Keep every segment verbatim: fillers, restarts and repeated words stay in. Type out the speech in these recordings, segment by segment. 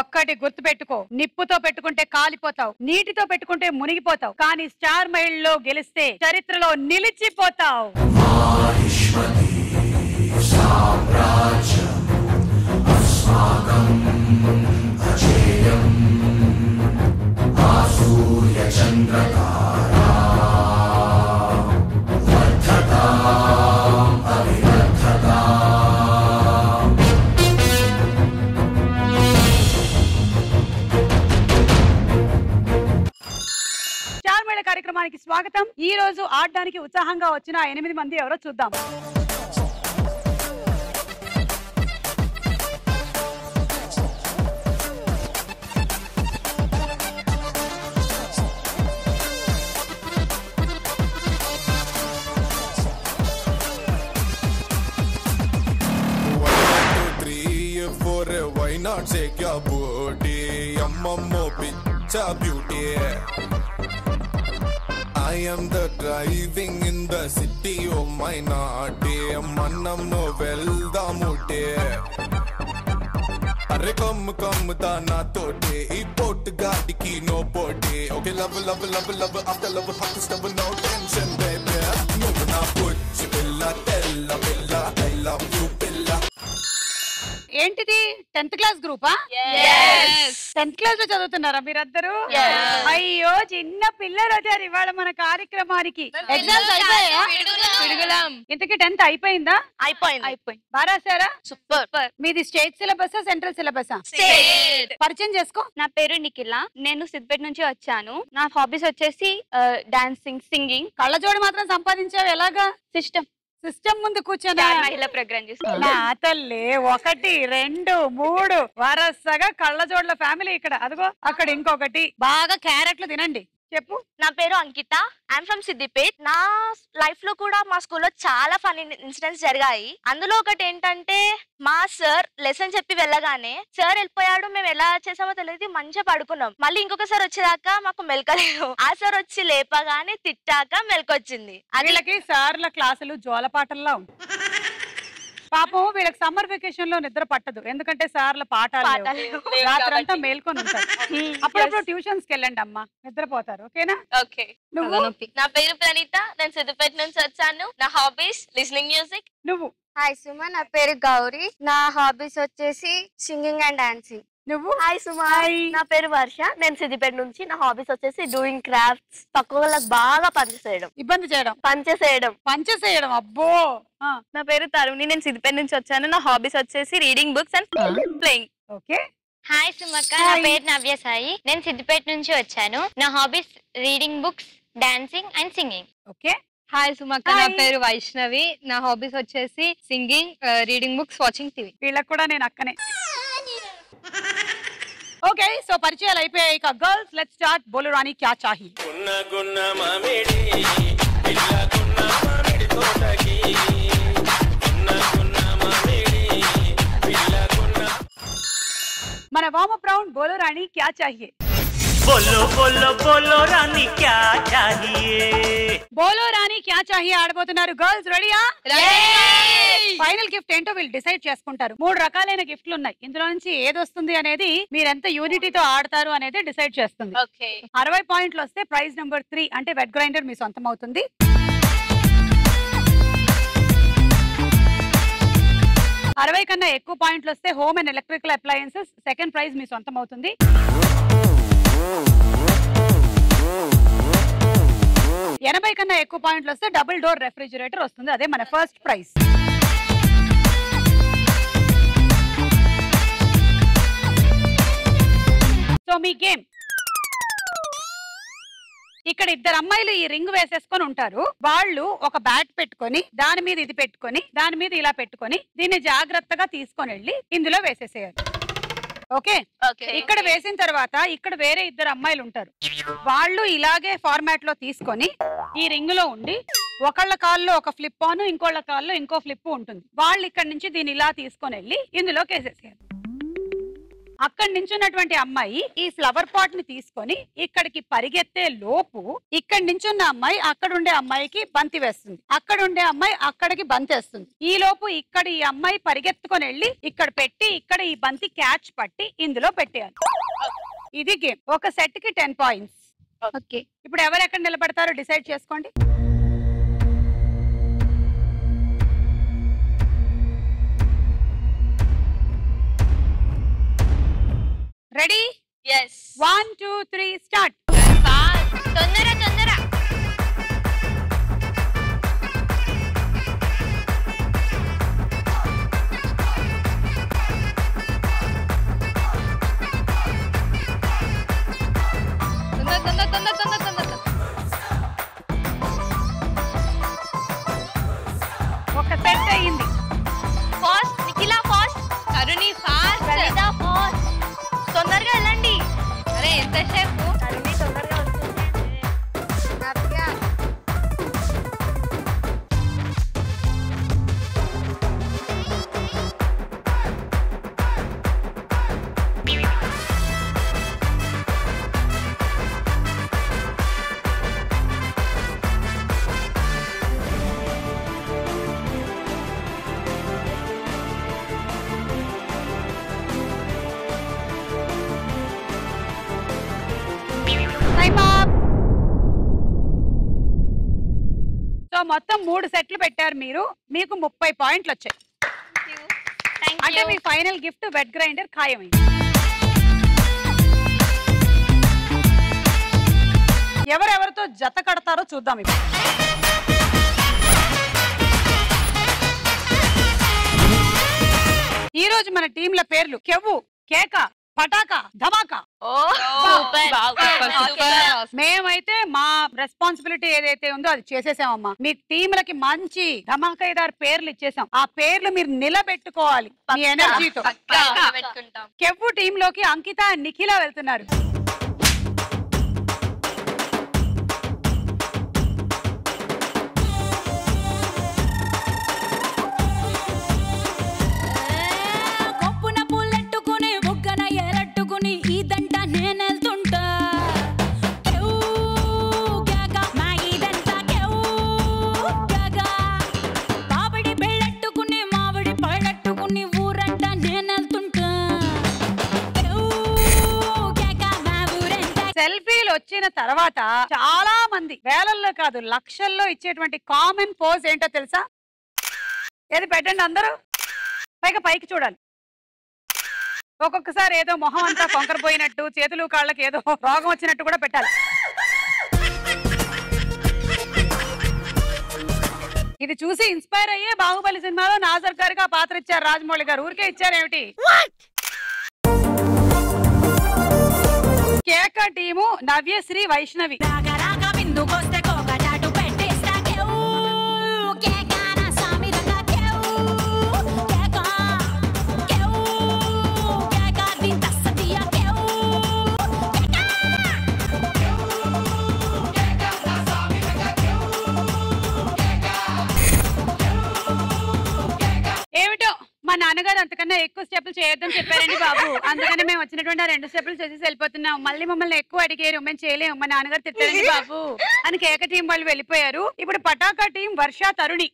ఒక్కటి గుర్తుపెట్టుకో, నిప్పుతో పెట్టుకుంటే కాలిపోతావు, నీటితో పెట్టుకుంటే మునిగిపోతావు, కానీ స్టార్ మహిళలో గెలిస్తే చరిత్రలో నిలిచిపోతావు. కార్యక్రమానికి స్వాగతం. ఈ రోజు ఆడడానికి ఉత్సాహంగా వచ్చిన ఎనిమిది మంది ఎవరో చూద్దాం. I am the driving in the city of my naughty mannam no velda mute are kam kam da na tote e pot gaadi ki no pote okay love love love love after love hot stuff no tension baby no na put bella bella bella I love you bella ఏంటిది tenth class గ్రూపా? yes tenth class లో చదువుతున్నారా మీరందరూ? అయ్యో చిన్న పిల్లలు వచ్చారు ఇవాళ మన కార్యక్రమానికి. ఎగ్జామ్స్ అయిపోయాయా? ఇంతకీ టెన్త్ అయిపోయిందా? అయిపోయింది. అయిపోయింది బాగా రాశారా? సూపర్. మీది state syllabus central syllabus? State. పరిచయం చేసుకో. నా పేరు నిఖిల, నేను సిద్దిపేట నుంచి వచ్చాను. నా హాబీస్ వచ్చేసి డాన్సింగ్, సింగింగ్. కళ్ళజోడు మాత్రం సంపాదించావు ఎలాగా? సిస్టమ్ సిస్టమ్ ముందు కూర్చొని మహిళ ప్రోగ్రామ్ చేస్తున్నా అతల్లే. ఒకటి రెండు మూడు వరసగా కళ్ళజోడ్ల ఫ్యామిలీ ఇక్కడ. అదిగో అక్కడ ఇంకొకటి. బాగా క్యారెట్లు తినండి. చెప్పు. నా పేరు అంకిత, ఐఎమ్ ఫ్రమ్ సిద్దిపేట్. నా లైఫ్ లో కూడా మా స్కూల్లో చాలా ఫన్నీ ఇన్సిడెంట్స్ జరిగాయి. అందులో ఒకటి ఏంటంటే మా సార్ లెసన్ చెప్పి వెళ్ళగానే సార్ వెళ్ళిపోయాడు. మేము ఎలా చేసామో తెలియదు, మంచిగా పడుకున్నాం. మళ్ళీ ఇంకొక సార్ వచ్చేదాకా మాకు మెలకలేదు. ఆ సార్ వచ్చి లేపగానే తిట్టాక మెలకొచ్చింది. వీళ్ళకి సార్ల క్లాసులు జోలపాటల్లో ఉంటాయి. పాపం వీళ్ళకి సమ్మర్ వెకేషన్ లో నిద్ర పట్టదు, ఎందుకంటే సార్ల పాఠాలు రాత్రంతా మేల్కొని ఉంటారు. అప్పుడప్పుడు ట్యూషన్స్ కి వెళ్ళండి అమ్మా, నిద్రపోతారు. ఓకేనా? ఓకే. నా పేరు ప్రణీత, నేను సిద్దిపేట నుంచి వచ్చాను. నా హాబీస్ లిజనింగ్ మ్యూజిక్. నువ్వు? హాయ్ సుమా, నా పేరు గౌరీ, నా హాబీస్ వచ్చేసి సింగింగ్ అండ్ డాన్సింగ్. నువ్వు? హాయ్ సుమా, నా పేరు వర్ష, నేను సిద్దిపేట నుంచి. నా హాబీస్ వచ్చేసి డూయింగ్ క్రాఫ్ట్స్, పక్క వాళ్ళకి బాగా పనిచేయడం, ఇబ్బంది చేయడం, పనిచేసేయడం పనిచేసేయడం అబ్బో. నా పేరు తరుణి, నేను సిద్దిపేట నుంచి వచ్చాను. నా హాబీస్ వచ్చేసి reading books and playing. Okay. Hi సుమక్క, నా పేరు నవ్య సాయి, నేను సిద్దిపేట నుంచి వచ్చాను. నా hobbies reading books, dancing and singing. Okay. Hi సుమక్క, నా పేరు వైష్ణవి, నా హాబీస్ వచ్చేసి singing, reading books, watching TV. వీళ్ళకి కూడా నేను అక్కనే. ఓకే, సో పరిచయాలు అయిపోయాయి. Girls, let's start. బోలో రాణి క్యా చాహియే. గున్న గున్న మామిడి పిల్ల గున్న మామిడి తోటకి గున్న గున్న మామిడి పిల్ల గున్న. మన వార్మ్ అప్ రౌండ్ బోలో రాణి క్యా చాహియే. బోలో బోలో బోలో రాణి క్యా చాహియే. బోలో రాణి క్యా చాహియే ఆడబోతున్నారు. గర్ల్స్ రెడీయా? ఫైనల్ గిఫ్ట్ ఏంటో వీళ్ళు డిసైడ్ చేసుకుంటారు. మూడు రకాలైన గిఫ్ట్లు ఉన్నాయి. ఇందులో నుంచి ఏది వస్తుంది అనేది మీరెంత యూనిటీతో ఆడతారు అనేది డిసైడ్ చేస్తుంది. అరవై పాయింట్లు వస్తే ప్రైజ్ నెంబర్ త్రీ అంటే వెట్ గ్రైండర్ మీ సొంతం అవుతుంది. అరవై కన్నా ఎక్కువ పాయింట్లు వస్తే home and electrical appliances second prize మీ సొంతం అవుతుంది. ఎనభై కన్నా ఎక్కువ పాయింట్లు వస్తే డబుల్ డోర్ రెఫ్రిజిరేటర్ వస్తుంది, అదే మన ఫస్ట్ ప్రైజ్. సో మీ గేమ్, ఇక్కడ ఇద్దరు అమ్మాయిలు ఈ రింగ్ వేసేసుకొని ఉంటారు. వాళ్ళు ఒక బ్యాట్ పెట్టుకొని దాని మీద ఇది పెట్టుకొని దాని మీద ఇలా పెట్టుకొని దీన్ని జాగ్రత్తగా తీసుకొని వెళ్ళి ఇందులో వేసేసేయాలి. ఓకే. ఇక్కడ వేసిన తర్వాత ఇక్కడ వేరే ఇద్దరు అమ్మాయిలు ఉంటారు. వాళ్ళు ఇలాగే ఫార్మాట్ లో తీసుకొని ఈ రింగ్ లో ఉండి ఒకళ్ళ కాల్లో ఒక ఫ్లిప్ ఆన్, ఇంకోళ్ళ కాల్లో ఇంకో ఫ్లిప్ ఉంటుంది. వాళ్ళు ఇక్కడ నుంచి దీన్ని ఇలా తీసుకొని వెళ్ళి ఇందులోకి వేసేసేయాలి. అక్కడ నించున్నటువంటి అమ్మాయి ఈ ఫ్లవర్ పాట్ ని తీసుకొని ఇక్కడికి పరిగెత్తే లోపు ఇక్కడ నించున్న అమ్మాయి అక్కడ ఉండే అమ్మాయికి బంతి వేస్తుంది, అక్కడ ఉండే అమ్మాయి అక్కడికి బంతి వేస్తుంది. ఈ లోపు ఇక్కడ ఈ అమ్మాయి పరిగెత్తుకొని వెళ్ళి ఇక్కడ పెట్టి ఇక్కడ ఈ బంతి క్యాచ్ పట్టి ఇందులో పెట్టేయాలి. ఇది గేమ్. ఒక సెట్ కి టెన్ పాయింట్స్. ఓకే, ఇప్పుడు ఎవరు ఎక్కడ నిలబడతారో డిసైడ్ చేసుకోండి. Ready? Yes. One, two, three, start. Fast. Tondara, tondara. Tondara, tondara, tondara, tondara, tondara. Oka set ayindi. Fast, Nikila fast. Karuni fast. Pravida fast. తొందరగా వెళ్ళండి. అరే ఎంతసేపు అన్నీ తొందరగా వస్తుంది. నాప్యా మొత్తం మూడు సెట్లు పెట్టారు మీరు. మీకు ముప్పై పాయింట్లు వచ్చాయి. అంటే మీ ఫైనల్ గిఫ్ట్ వెట్ గ్రైండర్ ఖాయమైంది. ఎవరెవరితో జత కడతారో చూద్దాం. ఇప్పుడు ఈ రోజు మన టీంల పేర్లు కెవ్వు, కేక, పటాకా, ధమాకా. మేమైతే మా రెస్పాన్సిబిలిటీ ఏదైతే ఉందో అది చేసేసామమ్మా. మీ టీంలకి మంచి ధమాకాదారు పేర్లు ఇచ్చేసాం. ఆ పేర్లు మీరు నిలబెట్టుకోవాలి మీ ఎనర్జీతో. కెవ్వు టీమ్ లోకి అంకిత, నిఖిల వెళ్తున్నారు. వచ్చిన తర్వాత చాలా మంది వేలల్లో కాదు లక్షల్లో ఇచ్చేటువంటి కామన్ పోజ్ ఏంటో తెలుసా? ఏది పెట్టండి అందరూ. పైగా పైకి చూడాలి. ఒక్కొక్కసారి ఏదో మొహం అంతా కొంకరపోయినట్టు, చేతులు కాళ్ళకి ఏదో రోగం వచ్చినట్టు కూడా పెట్టాలి. ఇది చూసి ఇన్స్పైర్ అయ్యే బాహుబలి సినిమాలో నాజర్ గారికి ఆ పాత్ర ఇచ్చారు రాజమౌళి గారు. ఊరికే ఇచ్చారేమిటి? కేక టీము నవ్యశ్రీ, వైష్ణవి. మా నాన్నగారు అంతకన్నా ఎక్కువ స్టెప్పులు చేయొద్దని చెప్పారండి బాబు, అందుకని మేము వచ్చినటువంటి రెండు స్టెప్పులు చేసేసి వెళ్ళిపోతున్నాం. మళ్ళీ మమ్మల్ని ఎక్కువ అడిగారు, మేము చేయలేము, మా నాన్నగారు తిట్టారండి బాబు అని కేక టీం వాళ్ళు వెళ్ళిపోయారు. ఇప్పుడు Pataka team, Varsha, Taruni.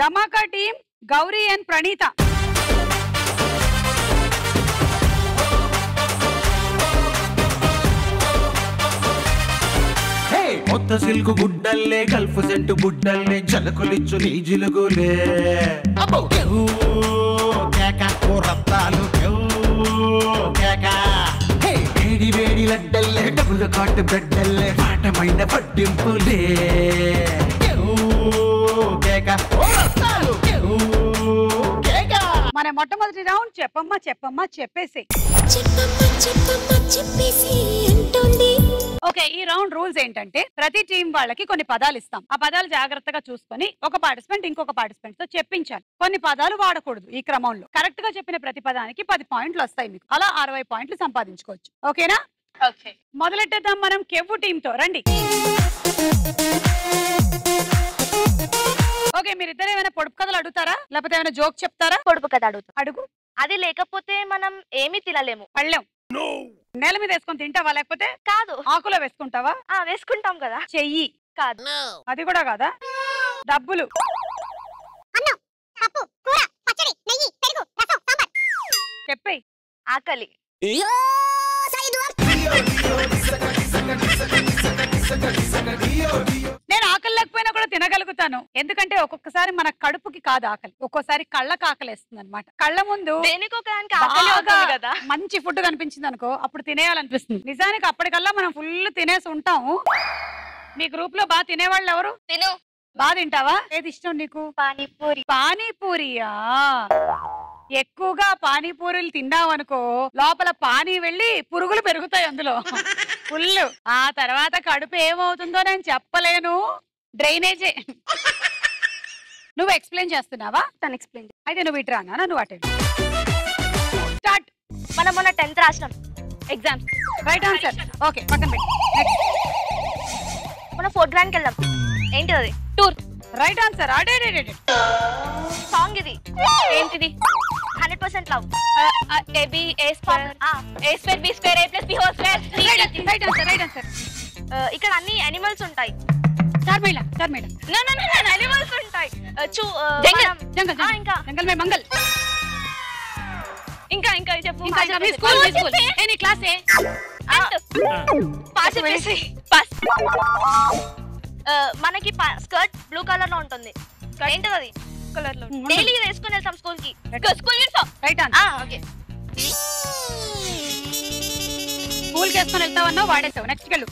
Dhamaka team, Gauri and Praneetha. మొత్త సిల్కు గుడ్డల్లే, గల్ఫ్ సెంటు బుడ్డల్లే, జలకులిచ్చు నీ జిలుగులే. వేడి వేడి లడ్డల్లే, డబుల్ కాటు బెడ్డల్లే, పాటమైన పట్టింపులే. మన మొట్టమొదటి రౌండ్ చెప్పమ్మా చెప్పమ్మా చెప్పేసి. ఓకే ఈ రౌండ్ రూల్స్ ఏంటంటే ప్రతి టీం వాళ్ళకి కొన్ని పదాలు ఇస్తాం ఆ పదాలు జాగృతగా చూసుకొని ఒక పార్టిసిపెంట్ ఇంకొక పార్టిసిపెంట్ తో చెప్పించాలి కొన్ని పదాలు వాడకూడదు ఈ క్రమంలో కరెక్ట్ గా చెప్పిన ప్రతి పదానికి పది పాయింట్లు వస్తాయి మీకు అలా అరవై పాయింట్లు సంపాదించుకోవచ్చు ఓకేనా ఓకే మొదలెట్టేద్దాం మనం కెవ్వు టీం తో రండి ఓకే మీరిద్దరూ ఏమైనా పొడుపు కథలు అడుగుతారా లేకపోతే ఏమైనా జోక్ చెప్తారా పొడుపు కథ అడుగుతా అడుగు అది లేకపోతే మనం ఏమీ తినలేము పళ్ళెం నేల మీద వేసుకొని తింటావా లేకపోతే కాదు ఆకులో వేసుకుంటావా ఆ వేసుకుంటాం కదా చెయ్యి కాదు అది కూడా కాదా డబ్బులు అన్నం పప్పు కూర పచ్చడి నెయ్యి పెరుగు రసం సాంబార్ చెప్పేయ్ ఆకలి నేను ఆకలి లేకపోయినా కూడా తినగలుగుతాను ఎందుకంటే ఒక్కొక్కసారి మన కడుపుకి కాదు ఆకలి ఒక్కోసారి కళ్ళకి ఆకలిస్తుంది అన్నమాట కళ్ళ ముందు మంచి ఫుడ్ కనిపించింది అనుకో అప్పుడు తినేయాలనిపిస్తుంది నిజానికి అప్పటికల్లా మనం ఫుల్ తినేసి ఉంటాము మీ గ్రూప్ లో బాగా తినేవాళ్ళు ఎవరు తిను బాగా తింటావా ఏది ఇష్టం నీకు పానీపూరి పానీపూరియా ఎక్కువగా పానీపూరీలు తిన్నామనుకో లోపల పానీ వెళ్ళి పురుగులు పెరుగుతాయి అందులో ఫుల్ ఆ తర్వాత కడుపు ఏమవుతుందో నేను చెప్పలేను డ్రైనేజే నువ్వు ఎక్స్ప్లెయిన్ చేస్తున్నావా తను ఎక్స్ప్లెయిన్ అయితే నువ్వు ఇటు రానా నువ్వు అటు స్టార్ట్ మనం మొన్న టెన్త్ రాసినాం ఎగ్జామ్స్ రైట్ ఆన్సర్ ఓకే పక్కన పెట్టి మనం ఫోర్త్ గ్రాండ్కి వెళ్దాం ఏంటి అది టూర్ రైట్ ఆన్సర్ అడే సాంగ్ ఇది ఏంటిది one hundred percent love uh, uh, a b a square ah a square b square a plus b whole square right answer right answer right answer ikkada anni animals untai sir mela sir mela no no no animals untai chu jangal jangal ah inka jangal mein mangal inka inka cheppu inka mi school mi school any class a pass pass pass manaki skirt blue color lo untundi enti adi colour లో daily వేసుకొని వెళ్తాం school కి school uniform right ఆ okay school కి వేసుకొని వెళ్తావన్నా వాడేసావు next గెలు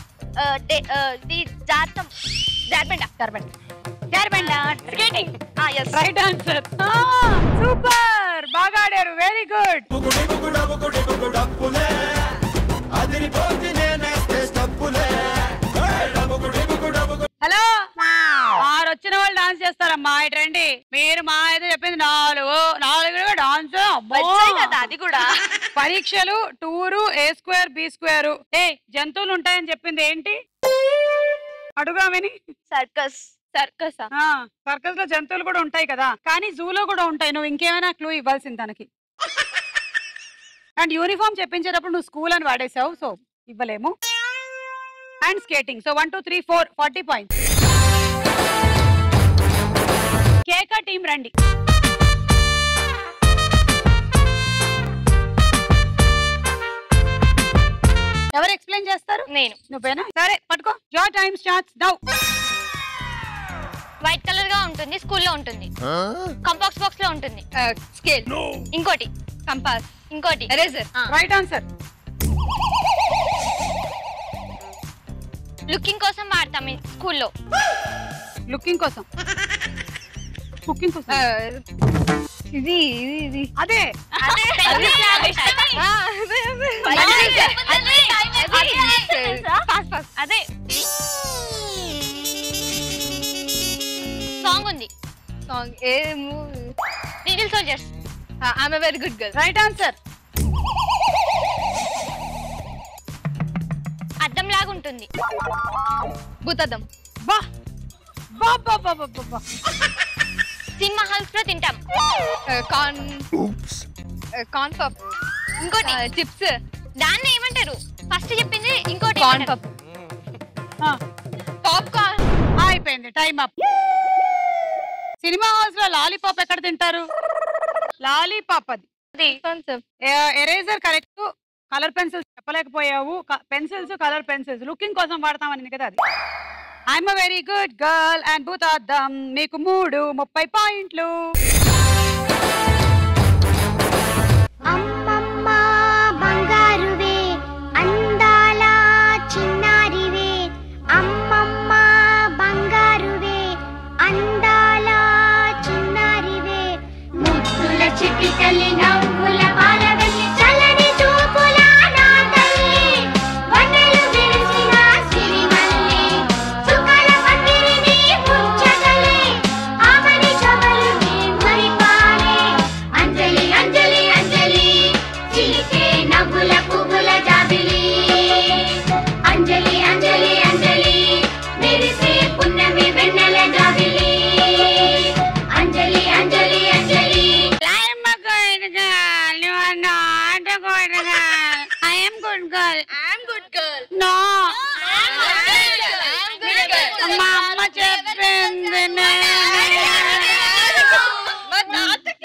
ది జాతం జార్బండ జార్బండ జార్బండ స్కేటింగ్ ఆ yes రైట్ ఆన్సర్ ఆ సూపర్ బాగా ఆడారు వెరీ గుడ్ హలో ఆరు వచ్చిన వాళ్ళు డాన్స్ చేస్తారమ్మా ఏంటండి మీరు మా అయితే చెప్పింది నాలుగు నాలుగు డాన్స్ అది కూడా పరీక్షలు tour A square B square ఏ జంతువులు ఉంటాయని చెప్పింది ఏంటి అడుగామని సర్కస్ సర్కస్ సర్కస్ లో జంతువులు కూడా ఉంటాయి కదా కానీ జూలో కూడా ఉంటాయి నువ్వు ఇంకేమైనా క్లూ ఇవ్వాల్సింది తనకి అండ్ యూనిఫామ్ చెప్పించేటప్పుడు నువ్వు స్కూల్ అని వాడేసావు సో ఇవ్వలేము and skating so one two three four forty points keka team randi ever explain chestaru nenu nuvvena sare pattuko your time starts now white color ga untundi school lo untundi compass box lo untundi scale no inkoti compass inkoti eraser right answer looking కోసం వాడతాం స్కూల్లో looking కోసం cooking కోసం ఇది ఇది అదే అదే pass pass అదే సాంగ్ ఉంది సాంగ్ ఏ movie little soldiers I'm a very good girl right answer అద్దం లాగా ఉంటుంది భూతద్దం బా బా బా బా బా బా సినిమా హాల్స్ లో తింటాం కార్న్ ఊప్స్ కార్న్ పఫ్ ఇంకోటి చిప్స్ దాన్ని ఏమంటారు ఫస్ట్ చెప్పింది ఇంకోటి కార్న్ పఫ్ ఆ పాప్ కార్న్ అయిపోయింది టైం అప్ సినిమా హాల్స్ లో లాలీపాప్ ఎక్కడ తింటారు లాలీపాప్ అది concept eraser correct colour pencils చెప్పలేకపోయావు పెన్సిల్స్ కలర్ పెన్సిల్స్ లుకింగ్ కోసం వాడతామని కదా అది I'm a very good girl and భూతాద్దం మీకు మూడు ముప్పై పాయింట్లు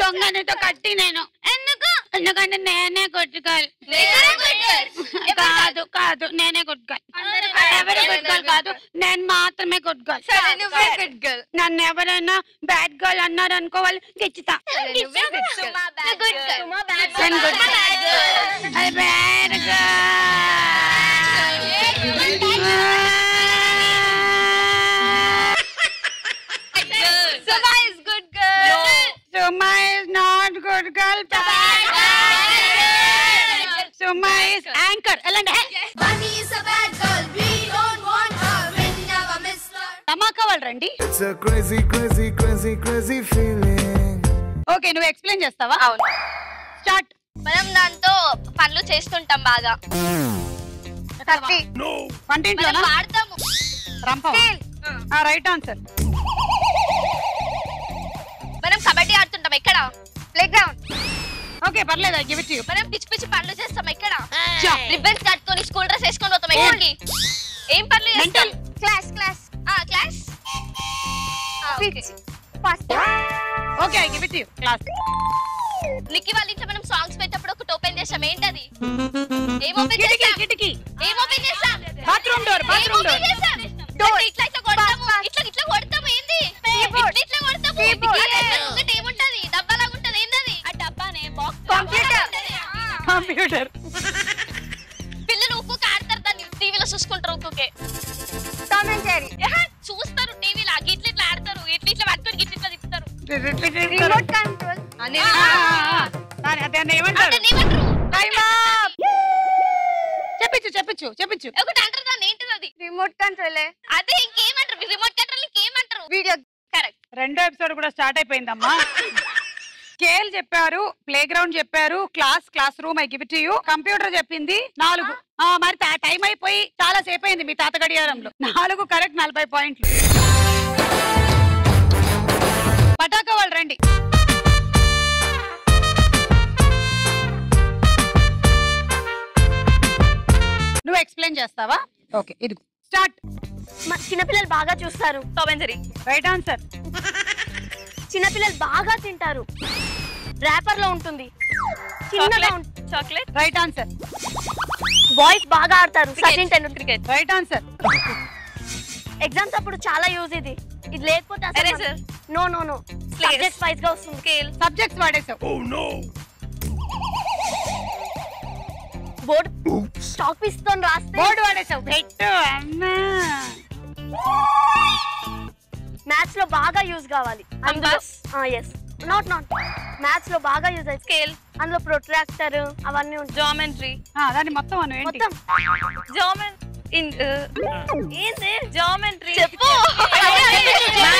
దొంగనితో కట్టి నేను ఎందుకు ఎందుకంటే నేనే కొట్టుకోవాలి కాదు కాదు నేనే కొట్టుకోవాలి ఎవరు కొట్టుకోవాలి కాదు నేను మాత్రమే కొట్టుకోవాలి సరే నువ్వే కొట్టుకోవాలి నన్ను ఎవరైనా బ్యాడ్ గర్ల్ అన్నారు అనుకోవాలి తెచ్చితా నువ్వే కొట్టుకోవాలి మా bad girl I bad girl Suma is not good girl. Suma is anchor. Elland hai. Bunny is a bad girl. We don't want her. We'll never miss her. Tamaka wal randi. It's a crazy, crazy, crazy, crazy feeling. Okay, nu explain chestava. Avunu. Start. Manam nanto panlu chestuntam baga. thirty. No. Continue na. Vaartamu. Rampam. Ah, right answer. మనం కబడ్డీ ఆడుతుంటాం ఎక్కడ playground okay పర్లేదు I give it to you మనం పిచ్చి పిచ్చి పనులు చేస్తాం ఎక్కడ చా రిబ్బన్స్ కట్టుకొని స్కూల్ డ్రెస్ వేసుకొని పోతాం ఎక్కడికి ఏం పనులు చేస్తాం క్లాస్ క్లాస్ ఆ class okay first okay I give it to you class Nikki వాళ్ళ ఇంట్లో మనం సాంగ్స్ పెట్టేటప్పుడు ఒక ఓపెన్ చేసాం ఏంటది ఏం ఓపెన్ చేసాం కిటికీ ఏం ఓపెన్ చేసాం బాత్రూమ్ డోర్ బాత్రూమ్ డోర్ ఇట్లా ఇట్లా కొడతాము ఇట్లా ఇట్లా కొడతాము ఏంది ఇట్లా ఇట్లా కొడతాము కిటికీ ఏముంటది డబ్బా లాగా ఉంటది ఏందది ఆ డబ్బానే బాక్స్ కంప్యూటర్ కంప్యూటర్ పిల్లలు ఒక్కొక్క ఆడతారు దాన్ని టీవీలో చూసుకుంటారు ఒక్కొక్కే టామ్ అండ్ జెర్రీ చూస్తారు టీవీలో ఇట్లా ఇట్లా ఆడతారు ఇట్లా ఇట్లా పట్టుకొని ఇట్లా ఇట్లా తిప్పుతారు రిమోట్ కంట్రోల్ అనే దాని అదనే ఏమంటారు అదనే ఏమంటారు టైమ్ అప్ చెప్పిచ్చు చెప్పిచ్చు చెప్పిచ్చు ఒకటి అంటారు దాన్ని ఏంటిది అది రిమోట్ కంట్రోల్ అదే ఇంకేమంటారు రిమోట్ కంట్రోల్ ఇంకేమంటారు వీడియో కరెక్ట్ రెండో ఎపిసోడ్ కూడా స్టార్ట్ అయిపోయిందమ్మా స్కేల్ చెప్పారు ప్లే గ్రౌండ్ చెప్పారు class classroom I give it to you computer చెప్పింది నాలుగు ఆ మరి టైం అయిపోయి చాలా సేపు అయింది మీ తాత గడియారంలో నాలుగు కరెక్ట్ నలభై పాయింట్లు పటాకా వాళ్ళు రండి నువ్వు ఎక్స్ప్లెయిన్ చేస్తావా ఓకే ఇది స్టార్ట్ చిన్నపిల్లలు బాగా చూస్తారు Tom and Jerry right answer చిన్నపిల్లలు బాగా తింటారు ర్యాపర్ లో ఉంటుంది చిన్నగా చాక్లెట్ రైట్ ఆన్సర్ బాయ్స్ బాగా ఆడతారు Sachin Tendulkar right answer exams అప్పుడు చాలా యూజ్ ఇది ఇది లేకపోతే అసలు no no no subjects wise గా వస్తుంది స్కేల్ సబ్జెక్ట్స్ వాడేసావు ఓ నో బోర్డ్ చాక్ పీస్ తో రాస్తే బోర్డ్ వాడేసావు రైట్ అమ్మా మ్యాథ్స్ లో బాగా యూజ్ కావాలి కంపాస్ ఆ yes not not మ్యాథ్స్ లో బాగా యూజ్ అయ్యే స్కేల్ అందులో ప్రొట్రాక్టర్ అవన్నీ జామెట్రీ ఆ దాని మొత్తం అను ఏంటి మొత్తం జామెన్ ఇన్ ఏంది జామెట్రీ చెప్పు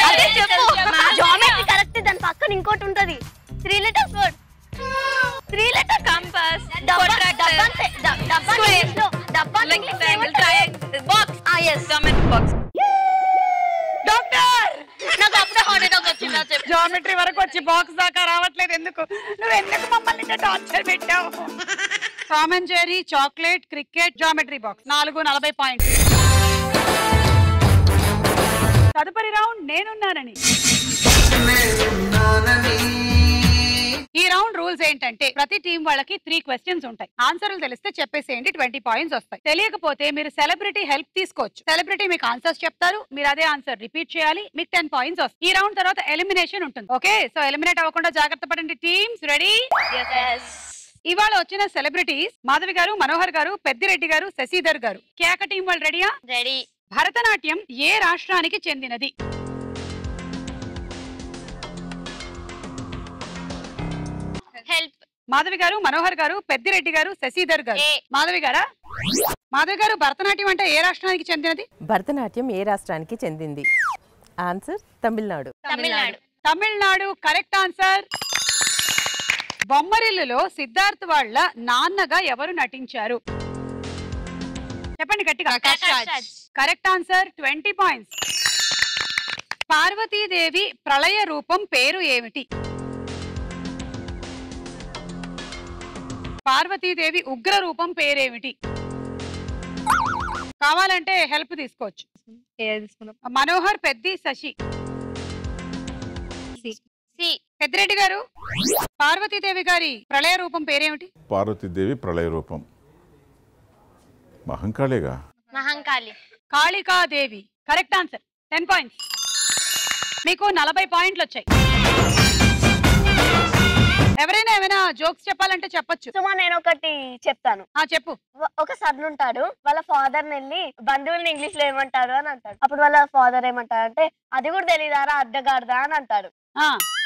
అదే చెప్పు జామెట్రీ కరెక్ట్ దాని పక్కన ఇంకోటి ఉంటది three letter word three letter compass protractor డబ్బా డబ్బా డబ్బా ట్రయాంగిల్ ట్రయాంగిల్ బాక్స్ ఆ yes జామెట్రీ బాక్స్ డాక్టర్ నాకు అప్పుడు హార్ట్ అటాక్ వచ్చింది చెప్పు జియోమెట్రీ వరకు వచ్చి బాక్స్ దాకా రావట్లేదు ఎందుకు నువ్వు ఎందుకు మమ్మల్ని టార్చర్ పెట్టావు Tom and Jerry chocolate cricket geometry box నాలుగు నలభై పాయింట్లు తదుపరి రౌండ్ నేనున్నానని ఈ రౌండ్ రూల్స్ ఏంటంటే ప్రతి టీం వాళ్ళకి త్రీ క్వశ్చన్స్ ఉంటాయి ఆన్సర్లు తెలిస్తే చెప్పేసేయండి ట్వంటీ పాయింట్స్ వస్తాయి తెలియకపోతే మీరు సెలబ్రిటీ హెల్ప్ తీసుకోవచ్చు సెలబ్రిటీ మీకు ఆన్సర్స్ చెప్తారు మీరు అదే ఆన్సర్ రిపీట్ చేయాలి మీకు టెన్ పాయింట్స్ వస్తాయి ఈ రౌండ్ తర్వాత ఎలిమినేషన్ ఉంటుంది ఓకే సో ఎలిమినేట్ అవ్వకుండా జాగ్రత్త పడండి టీమ్స్ రెడీ ఇవాళ వచ్చిన సెలబ్రిటీస్ మాధవి గారు మనోహర్ గారు పెద్దిరెడ్డి గారు శశిధర్ గారు కేక టీం వాళ్ళు రెడీయా రెడీ భరతనాట్యం ఏ రాష్ట్రానికి చెందినది హెల్ప్ మాధవి గారు మనోహర్ గారు పెద్దిరెడ్డి గారు శశిధర్ గారు మాధవి గారా మాధవి గారు భరతనాట్యం అంటే ఏ రాష్ట్రానికి చెందినది భరతనాట్యం ఏ రాష్ట్రానికి చెందింది answer Tamil Nadu Tamil Nadu Tamil Nadu correct answer బొమ్మరిల్లులో సిద్ధార్థ్ వాళ్ళ నాన్నగా ఎవరు నటించారు చెప్పండి గట్టిగా correct answer twenty points Parvati Devi ప్రళయ రూపం పేరు ఏమిటి పార్వతీదేవి ఉగ్ర రూపం పేరేమిటి కావాలంటే హెల్ప్ తీసుకోవచ్చు. మనోహర్ పెద్ది శశి. పెద్దిరెడ్డి గారు, పార్వతీదేవి గారి ప్రళయ రూపం పేరేమిటి? పార్వతీదేవి ప్రళయ రూపం మహంకాళిగా, Mahankali, Kalikadevi. Correct answer. Ten points. మీకు నలభై పాయింట్లు వచ్చాయి. ఎవరైనా ఏమైనా జోక్స్ చెప్పాలంటే చెప్పొచ్చు. సుమా, నేను ఒకటి చెప్తాను. ఆ చెప్పు. ఒక సన్ ఉంటాడు, వాళ్ళ ఫాదర్ వెళ్ళి బంధువుల్ని ఇంగ్లీష్ లో ఏమంటారు అని అంటాడు. అప్పుడు వాళ్ళ ఫాదర్ ఏమంటారు అంటే, అది కూడా తెలియదారా అడ్డగాడదా అని అంటాడు.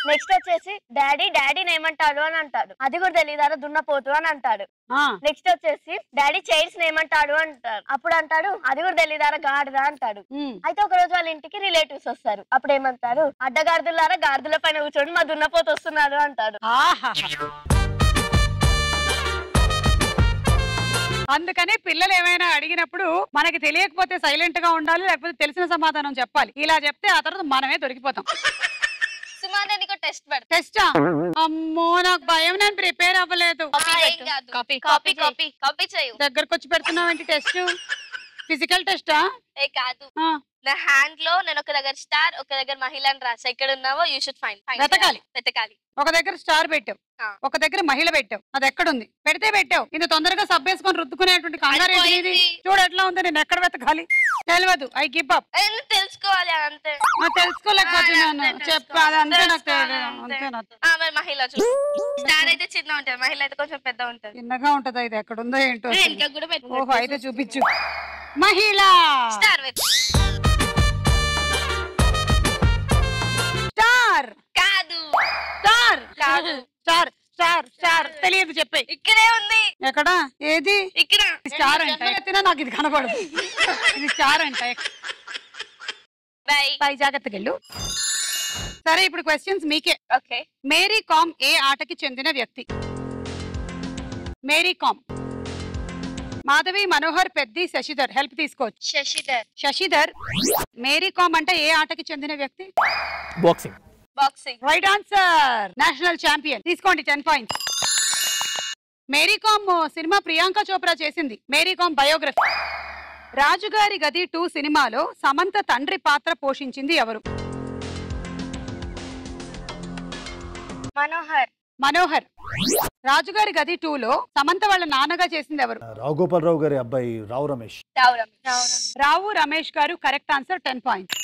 నెక్స్ట్ వచ్చేసి డాడీ డాడీని ఏమంటాడు అని అంటాడు. అది కూడా తెలియదారా దున్నపోతు అని అంటాడు. నెక్స్ట్ వచ్చేసి డాడీ చైల్డ్స్ ఏమంటాడు అంటారు. అప్పుడు అంటాడు అది కూడా తెలియదారా గాడిదా అంటాడు. అయితే ఒక రోజు వాళ్ళ ఇంటికి రిలేటివ్స్ వస్తారు. అప్పుడు ఏమంటారు, అడ్డగాడులారా గాడిదల పైన కూర్చోండి మా దున్నపోతు వస్తున్నారు అంటాడు. అందుకని పిల్లలు ఏమైనా అడిగినప్పుడు మనకి తెలియకపోతే సైలెంట్ గా ఉండాలి, లేకపోతే తెలిసిన సమాధానం చెప్పాలి. ఇలా చెప్తే ఆ తర్వాత మనమే దొరికిపోతాం. అమ్మో నాకు భయం, నేను ప్రిపేర్ అవ్వలేదు. దగ్గరకు వచ్చి పెడుతున్నావు. టెస్ట్ ఫిజికల్ టెస్టా? కాదు, నా హ్యాండ్ లో నేను ఒక దగ్గర స్టార్, ఒక దగ్గర మహిళ అని రాసా. ఎక్కడ ఉన్నావో యూ షుడ్ ఫైండ్. వెతకాలి వెతకాలి. ఒక దగ్గర స్టార్ పెట్టావు, ఒక దగ్గర మహిళ పెట్టావు, అది ఎక్కడుంది? పెడితే పెట్టావు, ఇంత తొందరగా సబ్బేసుకొని రుద్దుకునేటువంటి కంగారు ఏంటి? చూడు ఎట్లా ఉంది. నేను ఎక్కడ వెతకాలి? తెలియదు. I give up. తెలుసుకోవాలి అంతే. తెలుసుకోలేకపోతున్నాను. చెప్పాలి. మహిళ స్టార్ అయితే చిన్న ఉంటది, మహిళ అయితే కొంచెం పెద్ద ఉంటది. చిన్నగా ఉంటది. ఇది ఎక్కడుందో ఏంటో. ఓహో, అయితే చూపించు. మహిళ స్టార్ స్టార్ కాదు, స్టార్ కాదు, స్టార్ స్టార్ స్టార్ తెలియదు. చెప్పే ఇక్కడే ఉంది. ఎక్కడ? ఏది? ఇక్కడ స్టార్ అంట. నాకు ఇది కనబడదు. ఇది స్టార్ అంట. పై జాగ్రత్తగా వెళ్ళు. సరే, ఇప్పుడు క్వశ్చన్స్ మీకే. ఓకే. మేరీ కామ్ ఏ ఆటకి చెందిన వ్యక్తి? మేరీ కామ్. మాధవి, మనోహర్, పెద్ది, శశిధర్. హెల్ప్ తీసుకోవచ్చు. శశిధర్. శశిధర్, మేరీ కామ్ అంటే ఏ ఆటకి చెందిన వ్యక్తి? Boxing. Boxing. Right answer. National champion. తీసుకోండి ten points. Mary Kom cinema Priyanka Chopra చేసింది. మేరీ కామ్ బయోగ్రఫీ. రాజుగారి గది టూ సినిమాలో సమంత తండ్రి పాత్ర పోషించింది ఎవరు? మనోహర్. మనోహర్. రాజుగారి గది టూ లో సమంత వాళ్ళ నాన్నగా చేసింది ఎవరు? రావు గోపాల్ రావు గారి అబ్బాయి రావు రమేష్. రావు రమేష్ గారు. Correct answer. Ten points.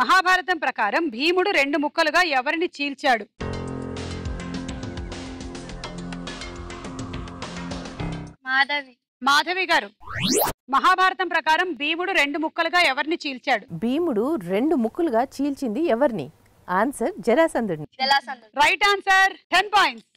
Mahabharata ప్రకారం భీముడు రెండు ముక్కలుగా ఎవరిని చీల్చాడు? మాధవి. మాధవి గారు, మహాభారతం ప్రకారం భీముడు రెండు ముక్కలుగా ఎవరిని చీల్చాడు? భీముడు రెండు ముక్కలుగా చీల్చింది ఎవరిని? ఆన్సర్ జరాసంధుడిని. Right answer. Ten points.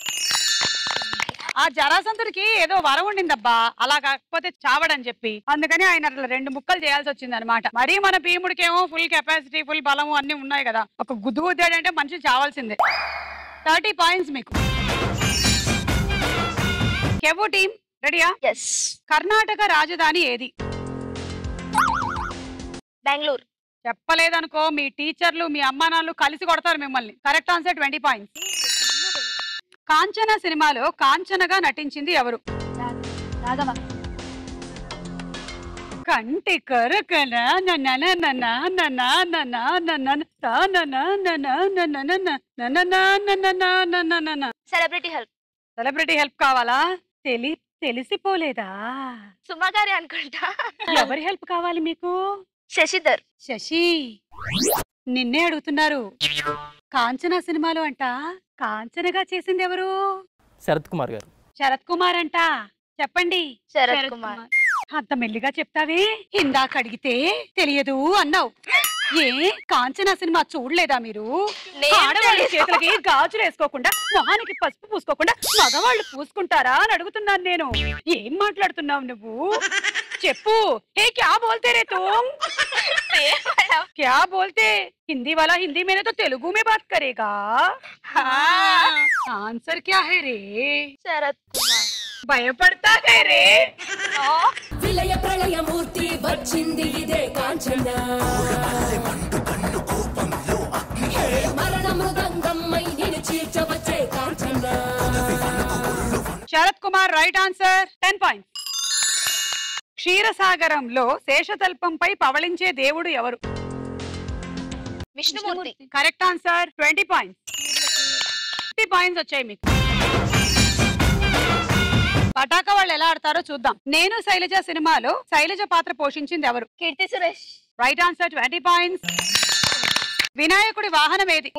ఆ జరాసంధుడికి ఏదో వరం ఉండిందబ్బా, అలా కాకపోతే చావడని చెప్పి, అందుకని ఆయన అట్లా రెండు ముక్కలు చేయాల్సి వచ్చింది అనమాట. మరీ మన భీముడికి ఏమో ఫుల్ కెపాసిటీ, ఫుల్ బలము అన్ని ఉన్నాయి కదా, ఒక గుద్దు గుద్దాడంటే మనిషి చావాల్సిందే. థర్టీ పాయింట్స్ మీకు. కెవో టీమ్ రెడీయా? కర్ణాటక రాజధాని ఏది? బెంగళూరు. చెప్పలేదనుకో మీ టీచర్లు మీ అమ్మా నాన్నలు కలిసి కొడతారు మిమ్మల్ని. Correct answer. Twenty points. Kanchana సినిమాలో కాంచనగా నటించింది ఎవరు? రాఘవ. కంటి కరకన సెలబ్రిటీ హెల్ప్. సెలబ్రిటీ హెల్ప్ కావాలా? తెలి తెలిసిపోలేదా? సుమా గారి అనుకుంటా. ఎవరి హెల్ప్ కావాలి మీకు? శశిధర్. శశి, నిన్నే అడుగుతున్నారు. కాంచనా సినిమాలో అంట కాంచనగా చేసింది ఎవరు? శరత్ కుమార్ గారు. శరత్ కుమార్ అంట. చెప్పండి. శరత్ కుమార్. అంత మెల్లిగా చెప్తావే, ఇందాక అడిగితే తెలియదు అన్నావు. ఏ కాంచనా సినిమా చూడలేదా మీరు? ఆడవాళ్ళ చేతులకి గాజులు వేసుకోకుండా, మొహానికి పసుపు పూసుకోకుండా మగవాళ్ళు పూసుకుంటారా అని అడుగుతున్నాను నేను. ఏం మాట్లాడుతున్నావు నువ్వు? చెప్పు. ఏ క్యా బోల్తే రే తుమ్? క్యా బోల్తే? హిందీ वाला हिंदी में तो तेलुगु में बात करेगा. आंसर क्या है रे? శరత్ కుమార్. భయపడతా హే రే. విలయ ప్రళయ మూర్తి వచ్చింది ఇదే కాంచన. మరణ మృదంగమై నిలిచివచ్చే Kanchana. Sarath Kumar. Right answer. Ten points. క్షీరసాగరంలో శేషతల్పంపై పవళించే దేవుడు ఎవరు? Vishnumurthy. Correct answer. Twenty points. Fifty points వచ్చాయి మీకు. పటాక వాళ్ళు ఎలా ఆడతారో చూద్దాం. నేను శైలజ సినిమాలో శైలజ పాత్ర పోషించింది ఎవరు? Keerthy Suresh. Right answer. Twenty points. వినాయకుడి వాహనం ఏది?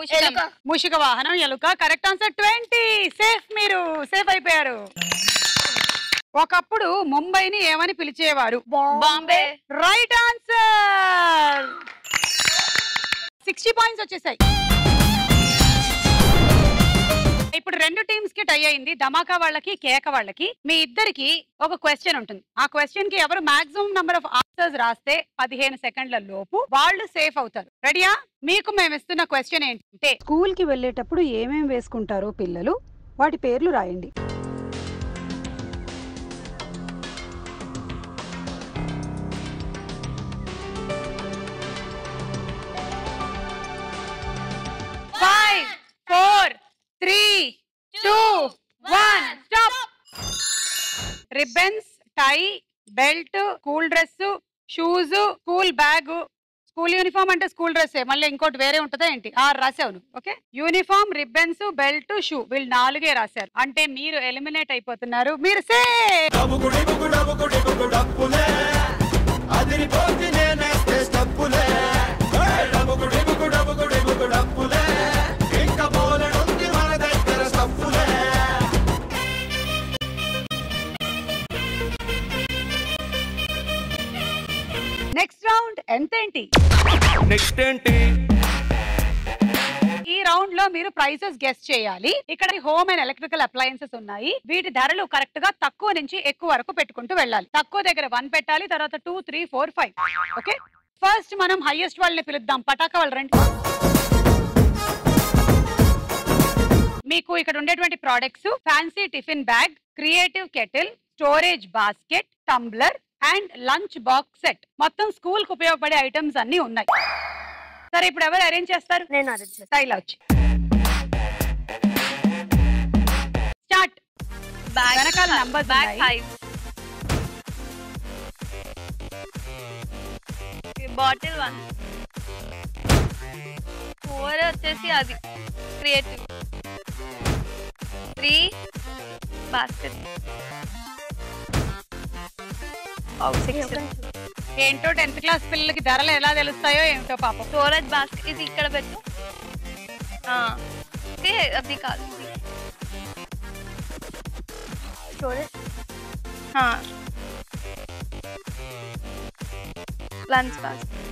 మూషిక వాహనం ఎలుక. Correct answer. ట్వంటీ. సేఫ్, మీరు సేఫ్ అయిపోయారు. ఒకప్పుడు ముంబైని ఏమని పిలిచేవారు? Bombay. Right answer. Sixty points వచ్చేసాయి. ఇప్పుడు రెండు టీమ్స్ కి టై అయింది. ధమాకా వాళ్ళకి కేక వాళ్ళకి. మీ ఇద్దరికి ఒక క్వశ్చన్ ఉంటుంది. ఆ క్వశ్చన్ కి ఎవరు మాక్సిమం నంబర్ ఆఫ్ ఆన్సర్స్ రాస్తే పదిహేను సెకండ్ల లోపు వాళ్ళు సేఫ్ అవుతారు. రెడీయా? మీకు మేము ఇస్తున్న క్వశ్చన్ ఏంటంటే, స్కూల్ కి వెళ్ళేటప్పుడు ఏమేమి వేసుకుంటారో పిల్లలు, వాటి పేర్లు రాయండి. three two one stop. Ribbons, tie, belt, school dress, shoes, school bag. School uniform ante school dress e malle inkote vere untade enti aa rasavunu. Okay, uniform, ribbons, belt, shoe will naluge rasaru ante meeru eliminate ayipotunnaru. Meeru safe. dabugudi dabugudi dabugudapule adiri pothi nene stepule dabugudi dabugudi dabugudapule. Next round ఎంతేంటి? Next ఏంటి? ఈ round లో మీరు prices guess చేయాలి. ఇక్కడ home and electrical appliances ఉన్నాయి. వీటి ధరలు కరెక్ట్ గా తక్కువ నుంచి ఎక్కువ వరకు పెట్టుకుంటూ వెళ్ళాలి. తక్కువ దగ్గర వన్ పెట్టాలి, తర్వాత two, three, four, five. Okay, first మనం హైయెస్ట్ వాళ్ళని పిలుద్దాం. పటాక వాళ్ళు రండి. మీకు ఇక్కడ ఉండేటువంటి products fancy tiffin bag, creative kettle, storage basket, tumbler and lunch box set. మొత్తం స్కూల్ కు ఉపయోగపడే ఐటమ్స్ అన్ని ఉన్నాయి. సరే, ఇప్పుడు ఎవరు అరేంజ్ చేస్తారు? నేను అరేంజ్ చేస్తా. స్టైల్ వచ్చి స్టార్ట్. బ్యాగ్ వెనకాల నంబర్ ఐదు. Bottle one. ఫోర్ వచ్చేసి అది క్రియేటివ్. Three basket. ఏంటో టెన్త్ క్లాస్ పిల్లలకి ధరలు ఎలా తెలుస్తాయో ఏమిటో పాపం. స్టోరేజ్ బాస్కెట్ ఇది ఇక్కడ పెట్టు. అది కాదు, లంచ్ బాస్కెట్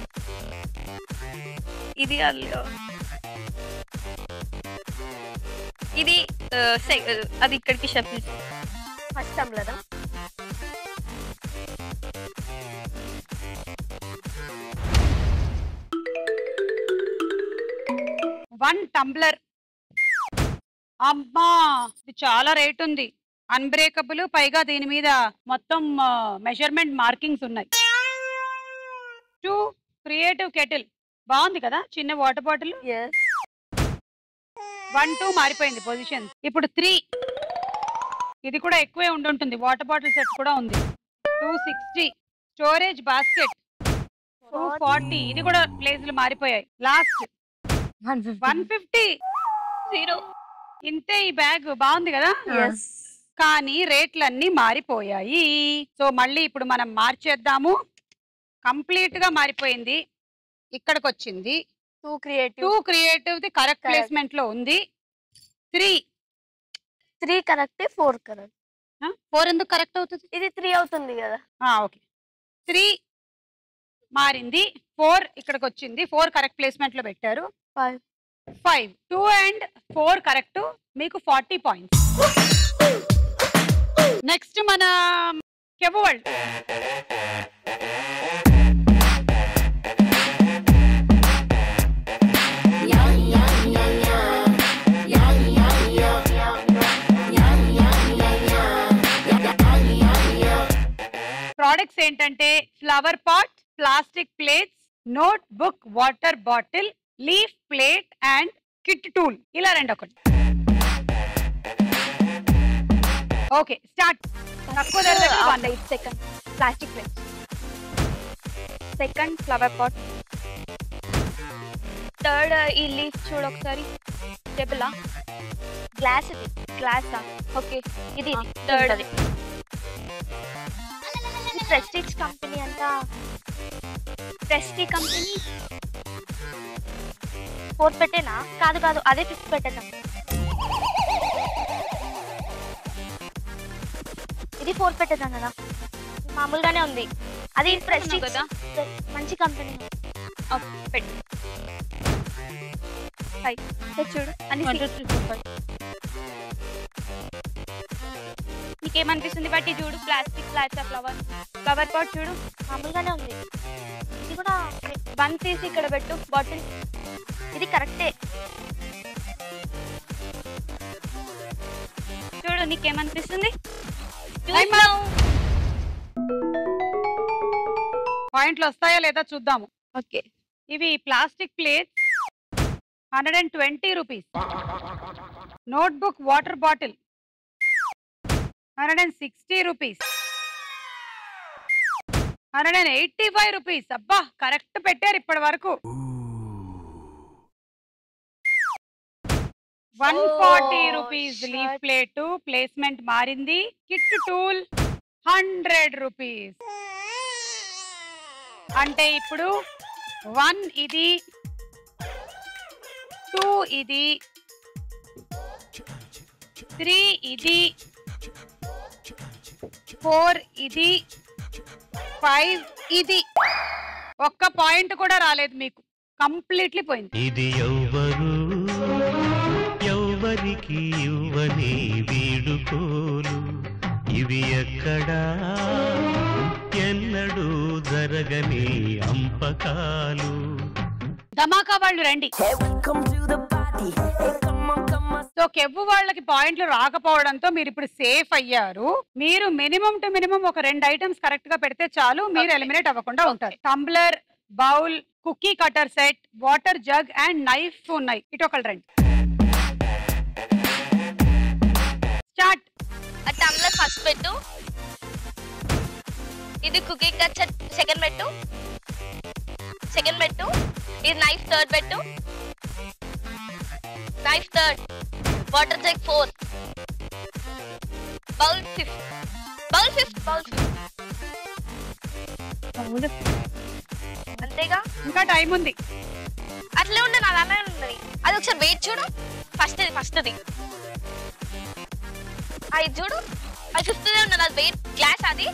ఇది. ఇది అది ఇక్కడికి shuffle. First tumbler. One tumbler. అమ్మా, ఇది చాలా రేట్ ఉంది. అన్బ్రేకబుల్, పైగా దీని మీద మొత్తం మెజర్మెంట్ మార్కింగ్స్ ఉన్నాయి. Two creative kettle. బాగుంది కదా, చిన్న వాటర్ బాటిల్. వన్ టూ మారిపోయింది పొజిషన్. ఇప్పుడు త్రీ. ఇది కూడా ఎక్కువే ఉండుంటుంది. వాటర్ బాటిల్ సెట్ కూడా ఉంది. Two sixty. Storage basket two forty. ఇది కూడా ప్లేస్లు మారిపోయాయి. Last one fifty. జీరో. ఇంతే ఈ బ్యాగ్. బాగుంది కదా, కానీ రేట్లన్నీ మారిపోయాయి. సో మళ్ళీ ఇప్పుడు మనం మార్చేద్దాము. కంప్లీట్ గా మారిపోయింది. ఇక్కడికి వచ్చింది. Two creative. Two creative the correct placement లో ఉంది. Three. Three correct. Four correct. Four ఎందుకు కరెక్ట్ అవుతుంది? ఇది త్రీ అవుతుంది కదా. ఓకే, త్రీ మారింది. ఫోర్ ఇక్కడికి వచ్చింది. ఫోర్ కరెక్ట్ ప్లేస్మెంట్ లో పెట్టారు. Five. Five two and four correct. మీకు ఫార్టీ పాయింట్స్. నెక్స్ట్ మన కెవ్వల్. ప్రోడక్ట్స్ ఏంటంటే flower pot, plastic plates, notebook, water bottle, leaf plate and kit tool. ఇలా రెండు ఒకటి. Okay, start. తక్కువ ధరలకు one eight second plastic plate second flower pot third ఈ లీఫ్ చూడు ఒకసారి టేబులా గ్లాస్ ఇది గ్లాసా ఓకే ఇది థర్డ్ అది ప్రెస్టీజ్ కంపెనీ అంట ప్రెస్టీజ్ కంపెనీ ఫోర్త్ పెట్టేనా కాదు కాదు అదే ఫిఫ్త్ పెట్టేనా ఇది ఫోర్త్ పెట్టేదా కదా మామూలుగానే ఉంది అది ప్రెస్టీజ్ కదా మంచి కంపెనీ అప్ పెట్ హై చూడు అని one two three four five నీకేమనిపిస్తుంది బట్టి చూడు plastic flats flower flower pot చూడు మామూలుగానే ఉంది ఇది కూడా వన్ తీసి ఇక్కడ పెట్టు బాటిల్ ఇది కరెక్టే చూడు నీకేమనిపిస్తుంది పాయింట్లు వస్తాయా లేదా చూద్దాము ఓకే ఇవి plastic plates one twenty rupees notebook water bottle one sixty rupees one eighty five rupees అబ్బా కరెక్ట్ పెట్టారు ఇప్పటి వరకు one forty rupees leaf plate placement మారింది కిట్ టూల్ హండ్రెడ్ రూపీస్ అంటే ఇప్పుడు వన్ ఇది టూ ఇది త్రీ ఇది ఫోర్ ఇది ఫైవ్ ఇది ఒక్క పాయింట్ కూడా రాలేదు మీకు కంప్లీట్లీ పోయింది ఇది ఎవరు ఎవరికి ఇవ్వని వీడుకోలు ఇవి ఎక్కడా ఎన్నడూ జరగని అంపకాలు ధమాకా వాళ్ళు రండి సో కెవ్వు వాళ్ళకి పాయింట్లు రాకపోవడంతో మీరు ఇప్పుడు సేఫ్ అయ్యారు మీరు మినిమం టు మినిమం ఒక రెండు ఐటమ్స్ కరెక్ట్ గా పెడితే చాలు మీరు ఎలిమినేట్ అవ్వకుండా ఉంటారు tumbler bowl cookie cutter set water jug and knife ఉన్నాయి ఇటు ఒకళ్ళు రండి స్టార్ట్ టంబ్లర్ ఫస్ట్ పెట్టు ఇది కుకీ కటర్ సెకండ్ పెట్టు సెకండ్ పెట్టు ఇది నైఫ్ థర్డ్ పెట్టు knife third water jug fourth bowl fifth bowl fifth bowl fifth అంతేగా ఇంకా టైం ఉంది అట్లే ఉండదు అది అలానే ఉన్నది అది ఒకసారి వెయిట్ చూడు ఫస్ట్ అది ఫస్ట్ అది అది చూడు అది ఫిఫ్త్ ఉన్నది అది వెయిట్ గ్లాస్ అది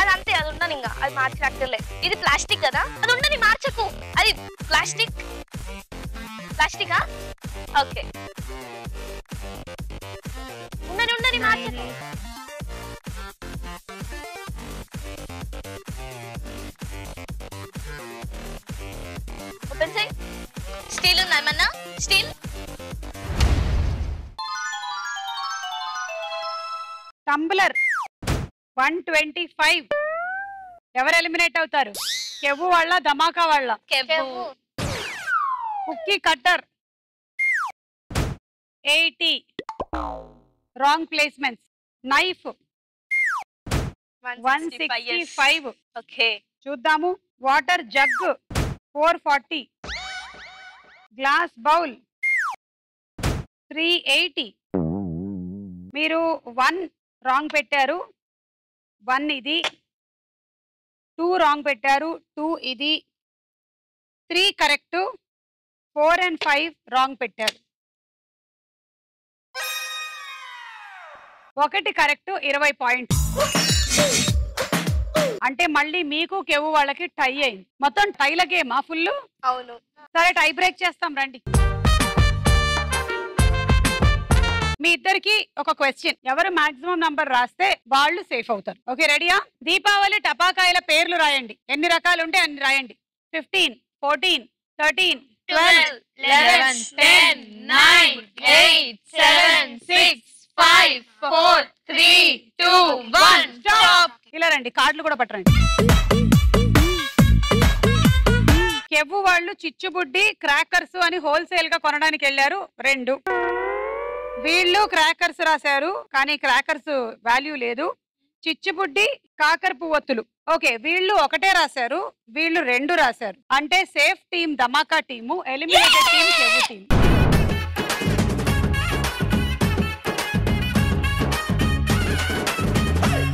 అది అంతే అది ఉండను ఇంకా అది మార్చక్కర్లే ఇది ప్లాస్టిక్ కదా అది ఉండని మార్చకు అది ప్లాస్టిక్ ప్లాస్టికా ఓకే ఉండని ఉండని మార్చకు ఓపెన్ చేయి స్టీల్ ఉందా ఏమన్నా steel tumbler one twenty five ఎవరు ఎలిమినేట్ అవుతారు కెవ్వు వాళ్ళ ధమాకా వాళ్ళ cookie cutter eighty wrong placements knife one sixty five okay చూద్దాము water jug four forty glass bowl three eighty మీరు వన్ రాంగ్ పెట్టారు వన్ ఇది టూ రాంగ్ పెట్టారు టూ ఇది three correct four and five wrong పెట్టారు ఒకటి కరెక్టు ఇరవై points అంటే మళ్ళీ మీకు కెవ్వు వాళ్ళకి టై అయింది మొత్తం టైల గేమా ఫుల్ అవును సరే టై బ్రేక్ చేస్తాం రండి మీ ఇద్దరికి ఒక క్వశ్చన్ ఎవరు మాక్సిమం నంబర్ రాస్తే వాళ్ళు సేఫ్ అవుతారు ఓకే రెడీయా దీపావళి టపాకాయల పేర్లు రాయండి ఎన్ని రకాలు ఉంటే అన్ని రాయండి fifteen fourteen thirteen twelve eleven ten nine eight seven six five four three two one stop ఇలా రండి కార్డులు కూడా పట్టరండి కెవ్వు వాళ్ళు చిచ్చుబుడ్డి క్రాకర్స్ అని హోల్సేల్ గా కొనడానికి వెళ్ళారు రెండు వీళ్ళు క్రాకర్స్ రాశారు కానీ క్రాకర్స్ వాల్యూ లేదు చిచ్చుబుడ్డి కాకరపువ్వొత్తులు ఓకే వీళ్ళు ఒకటే రాశారు వీళ్ళు రెండు రాశారు అంటే సేఫ్ టీం ధమాకా టీం ఎలిమినేటెడ్ టీం చెవు టీం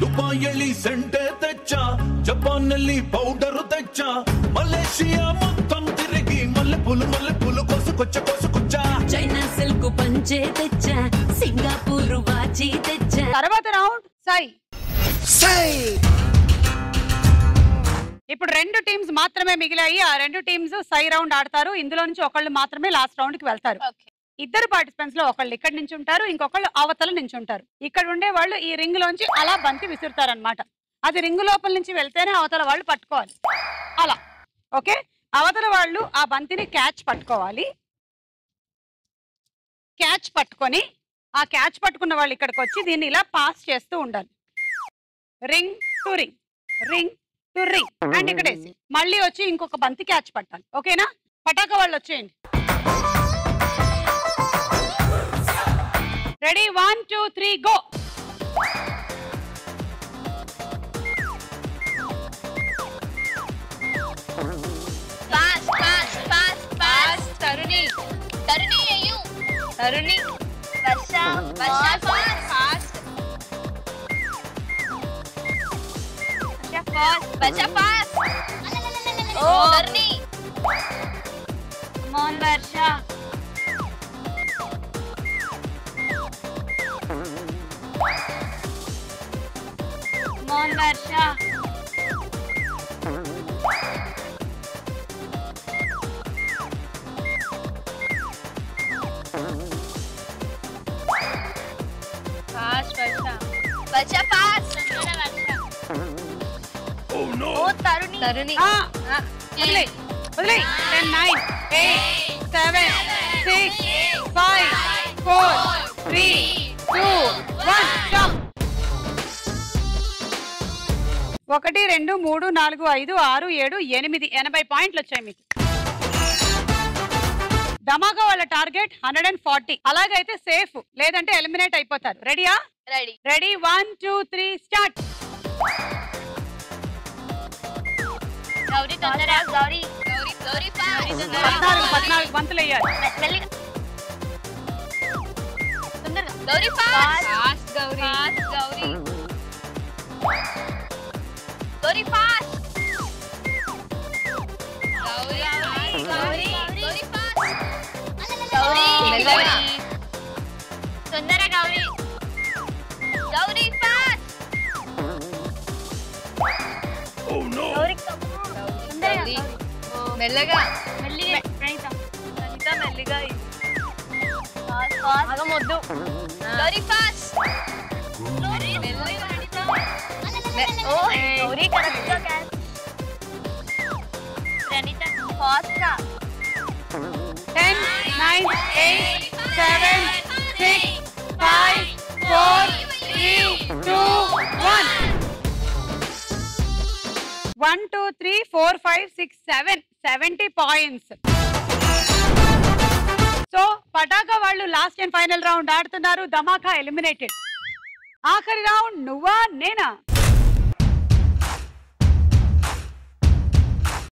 దుబాయ్ సెంటే తెచ్చా జపాన్ లి పౌడర్ తెచ్చా మలేషియా మొత్తం తిరిగి మల్లెపూలు మల్లెపూలు కోసుకొచ్చా కోసుకొచ్చా చైనా సిల్క్ పంచే తెచ్చా సింగపూర్ వాచి తెచ్చా తర్వాత రౌండ్ సాయి ఇప్పుడు రెండు టీమ్స్ మాత్రమే మిగిలాయి ఆ రెండు టీమ్స్ సై రౌండ్ ఆడతారు ఇందులో నుంచి ఒకళ్ళు మాత్రమే లాస్ట్ రౌండ్ కి వెళ్తారు ఇద్దరు పార్టిసిపెంట్స్ లో ఒకళ్ళు ఇక్కడ నుంచి ఉంటారు ఇంకొకళ్ళు అవతల నుంచి ఉంటారు ఇక్కడ ఉండే వాళ్ళు ఈ రింగ్ లోంచి అలా బంతి విసురుతారు అన్నమాట అది రింగ్ లోపల నుంచి వెళ్తేనే అవతల వాళ్ళు పట్టుకోవాలి అలా ఓకే అవతల వాళ్ళు ఆ బంతిని క్యాచ్ పట్టుకోవాలి క్యాచ్ పట్టుకొని ఆ క్యాచ్ పట్టుకున్న వాళ్ళు ఇక్కడికి వచ్చి దీన్ని ఇలా పాస్ చేస్తూ ఉండాలి ring to ring ring to ring and ఇక్కడేసి మళ్ళీ వచ్చి ఇంకొక బంతి క్యాచ్ పట్టాలి ఓకేనా పటాక వాళ్ళు వచ్చేయండి ready one two three go pass pass pass pass Taruni Taruni అయ్యు Taruni Varsha Varsha pass pass pass बच्चा पास ओ करनी मोहन वर्षा मोहन वर्षा पास बच्चा बच्चा पास तरुणी तरुणी हां अगले अगले ten nine eight seven six five four three two one ఒకటి రెండు మూడు నాలుగు ఐదు ఆరు ఏడు ఎనిమిది ఎనభై పాయింట్లు వచ్చాయి మీకు దమాగా వాళ్ళ టార్గెట్ one forty అలాగైతే సేఫ్ లేదంటే ఎలిమినేట్ అయిపోతారు రెడీయా ready ready one two three start Gauri तोंदरा गौरी गौरी गौरी गौरी तोंदरा fourteen fourteen బంతులు వేయాలి మెల్లిగా తొందరగా Gauri pass pass Gauri pass Gauri Gauri pass Gauri Gauri Gauri pass Gauri మెల్లిగా తొందరగా Gauri Gauri pass oh no Gauri మెల్లగా మెల్లిగా ప్రైత ప్రైత మెల్లిగా ఫాస్ట్ ఫాస్ట్ ఆగమొద్దు వెరీ ఫాస్ట్ వెరీ మెల్లిగా Praneetha oh very correct catch Praneetha fast గా ten nine eight seven six five four three two one One two three four five six seven seventy points. So पटाका वालू last and final round आड़तुनारू धमाका eliminated. आखरी round नुवा नेना.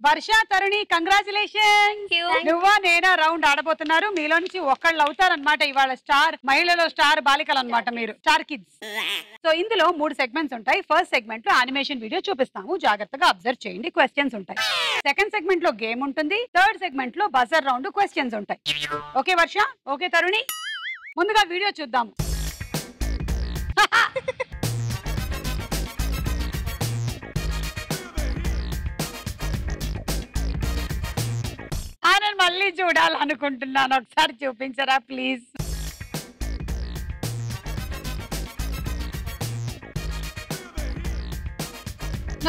वर्षा तरुणी congratulations. नुवा नेना round आड़बोतुनारू मीलो नुंची ओकळ्ळु अवुतारन्नमाट इवाल star महिळलो star बालिकलु अन्नमाट मीरु star kids. సో ఇందులో మూడు సెగ్మెంట్స్ ఉంటాయి ఫస్ట్ సెగ్మెంట్ లో యానిమేషన్ వీడియో చూపిస్తాము జాగ్రత్తగా అబ్జర్వ్ చేయండి క్వశ్చన్స్ ఉంటాయి సెకండ్ సెగ్మెంట్ లో గేమ్ ఉంటుంది థర్డ్ సెగ్మెంట్ లో బజర్ రౌండ్ క్వశ్చన్స్ ఉంటాయి ఓకే వర్ష ఓకే తరుణి ముందుగా వీడియో చూద్దాము ఆయన మళ్ళీ చూడాలనుకుంటున్నాను ఒకసారి చూపించరా please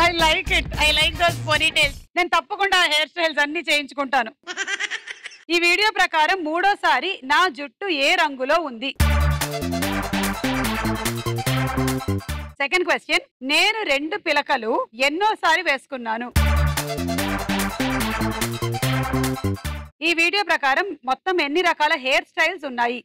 I like it. I like those ponytails. నేను తప్పకుండా హెయిర్ స్టైల్స్ అన్ని చేయించుకుంటాను. ఈ వీడియో ప్రకారం మూడోసారి నా జుట్టు ఏ రంగులో ఉంది? సెకండ్ క్వశ్చన్ నేను రెండు పిలకలు ఎన్నోసారి వేసుకున్నాను? ఈ వీడియో ప్రకారం మొత్తం ఎన్ని రకాల హెయిర్ స్టైల్స్ ఉన్నాయి?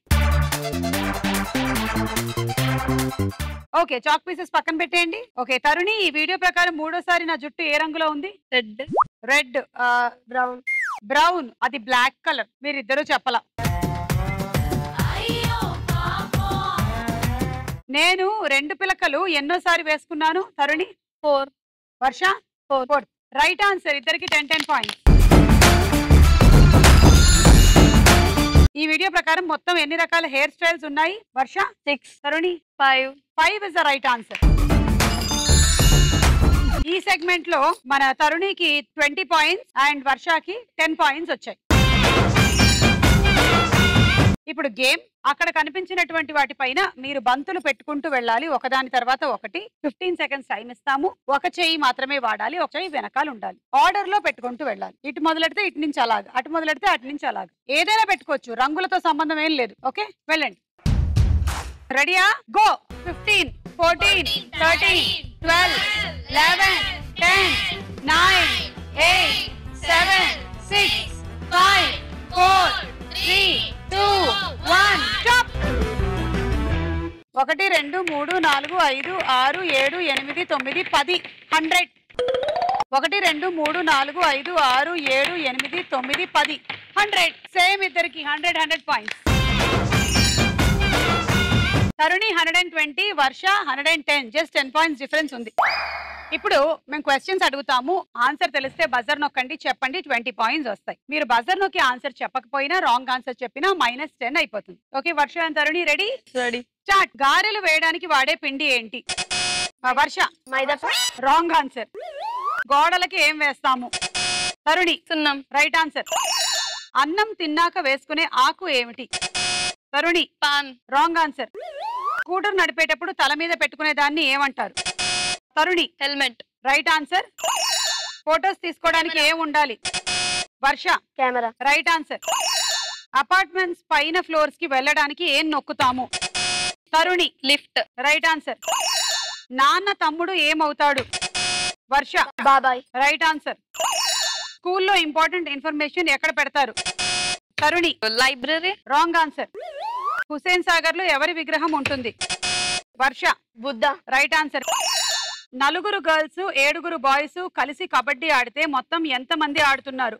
ఓకే చాక్ పీసెస్ పక్కన పెట్టేయండి. ఓకే తరుణి, ఈ వీడియో ప్రకారం మూడోసారి నా జుట్టు ఏ రంగులో ఉంది? రెడ్. Red brown. బ్రౌన్ అది బ్లాక్ కలర్. మీరిద్దరూ చెప్పలా. నేను రెండు పిలకలు ఎన్నోసారి వేసుకున్నాను? Taruni four. Varsha four. Right answer. ఇద్దరికి టెన్ టెన్ పాయింట్స్. ఈ వీడియో ప్రకారం మొత్తం ఎన్ని రకాల హెయిర్ స్టైల్స్ ఉన్నాయి? Varsha six. Taruni five. Five is the right answer. ఈ సెగ్మెంట్ లో మన తరుణికి ట్వంటీ పాయింట్స్ అండ్ వర్షకి టెన్ పాయింట్స్ వచ్చాయి. ఇప్పుడు గేమ్. అక్కడ కనిపించినటువంటి వాటిపైన మీరు బంతులు పెట్టుకుంటూ వెళ్ళాలి, ఒకదాని తర్వాత ఒకటి. ఫిఫ్టీన్ సెకండ్స్ టైం ఇస్తాము. ఒక చెయ్యి మాత్రమే వాడాలి, ఒక చెయ్యి వెనకాల ఉండాలి. ఆర్డర్ లో పెట్టుకుంటూ వెళ్ళాలి. ఇటు మొదలెడితే ఇటు నుంచి అలాగ, అటు మొదలెడితే అటు నుంచి అలాగ. ఏదైనా పెట్టుకోవచ్చు, రంగులతో సంబంధం ఏం లేదు. ఓకే వెళ్ళండి. రెడీయా? Go. Fifteen, fourteen, thirteen, twelve, eleven, ten, nine, eight, seven, six, five, four, three, two, one. Stop. ఒకటి, రెండు, మూడు, నాలుగు, ఐదు, ఆరు, ఏడు, ఎనిమిది, తొమ్మిది, పది. హండ్రెడ్. ఒకటి, రెండు, మూడు, నాలుగు, ఐదు, ఆరు, ఏడు, ఎనిమిది, తొమ్మిది, పది. హండ్రెడ్. సేమ్ ఇద్దరికి hundred hundred points. Taruni hundred and twenty, Varsha hundred and ten. Just ten points difference ఉంది. ఇప్పుడు మేము క్వశ్చన్స్ అడుగుతాము. ఆన్సర్ తెలిస్తే బజర్ నొక్కండి, చెప్పండి, ట్వంటీ పాయింట్స్ వస్తాయి. మీరు బజర్ నొక్కి ఆన్సర్ చెప్పకపోయినా, రాంగ్ ఆన్సర్ చెప్పినా మైనస్ టెన్ అయిపోతుంది. Okay Varsha and Taruni ready? Ready. Start. గారెలు వేయడానికి వాడే పిండి ఏంటి? వర్ష. మైదా. Wrong answer. గోడలకి ఏం వేస్తాము? తరుణి. సున్నం. Right answer. అన్నం తిన్నాక వేసుకునే ఆకు ఏమిటి? Taruni. Paan. Wrong answer. Scooter నడిపేటప్పుడు తల మీద పెట్టుకునే దాన్ని ఏమంటారు? Taruni. Helmet. Right answer. Photos తీసుకోవడానికి ఏం ఉండాలి? Varsha. Camera. Right answer. Apartments పైన ఫ్లోర్స్ కి వెళ్ళడానికి ఏం నొక్కుతాము? తరుణి. లిఫ్ట్. Right answer. నాన్న తమ్ముడు ఏమవుతాడు? వర్ష. బాబాయ్. Right answer. స్కూల్లో ఇంపార్టెంట్ ఇన్ఫర్మేషన్ ఎక్కడ పెడతారు? Taruni. Library. Wrong answer. Hussain Sagar లో ఎవరి విగ్రహం ఉంటుంది? వర్ష. బుద్ధ. Right answer. నలుగురు గర్ల్స్, ఏడుగురు బాయ్స్ కలిసి కబడ్డీ ఆడితే మొత్తం ఎంత మంది ఆడుతున్నారు?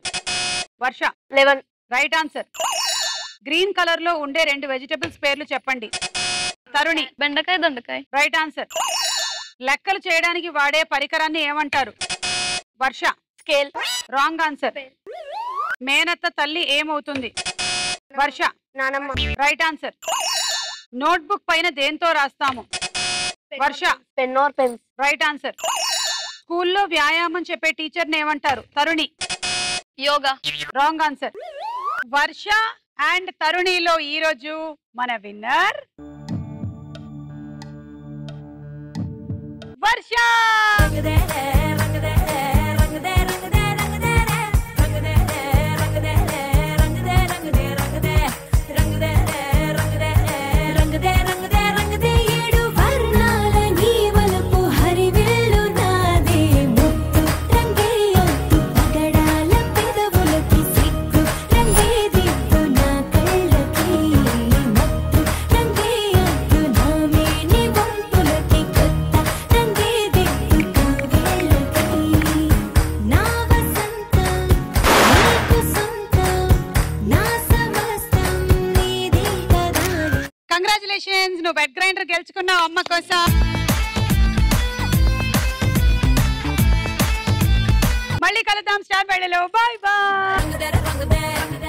Varsha. Eleven. Right answer. Green colour లో ఉండే రెండు వెజిటబుల్స్ పేర్లు చెప్పండి. తరుణి. బెండకాయ, దొండకాయ. Right answer. లెక్కలు చేయడానికి వాడే పరికరాన్ని ఏమంటారు? వర్ష. స్కేల్. Wrong answer. మేనత్త తల్లి ఏమవుతుంది? వర్ష. నానమ్మ. Right answer. నోట్బుక్ పైన దేంతో రాస్తాము? Varsha. Pen or pen. Right answer. స్కూల్లో వ్యాయామం చెప్పే టీచర్ ని ఏమంటారు? Taruni. Yoga. Wrong answer. Varsha and తరుణిలో ఈ రోజు మన విన్నర్ వర్ష. నువ్వు బెడ్ గ్రైండర్ గెలుచుకున్నావు అమ్మ కోసం. మళ్ళీ కలుద్దాం స్టార్ బెడ్ లో. Bye bye.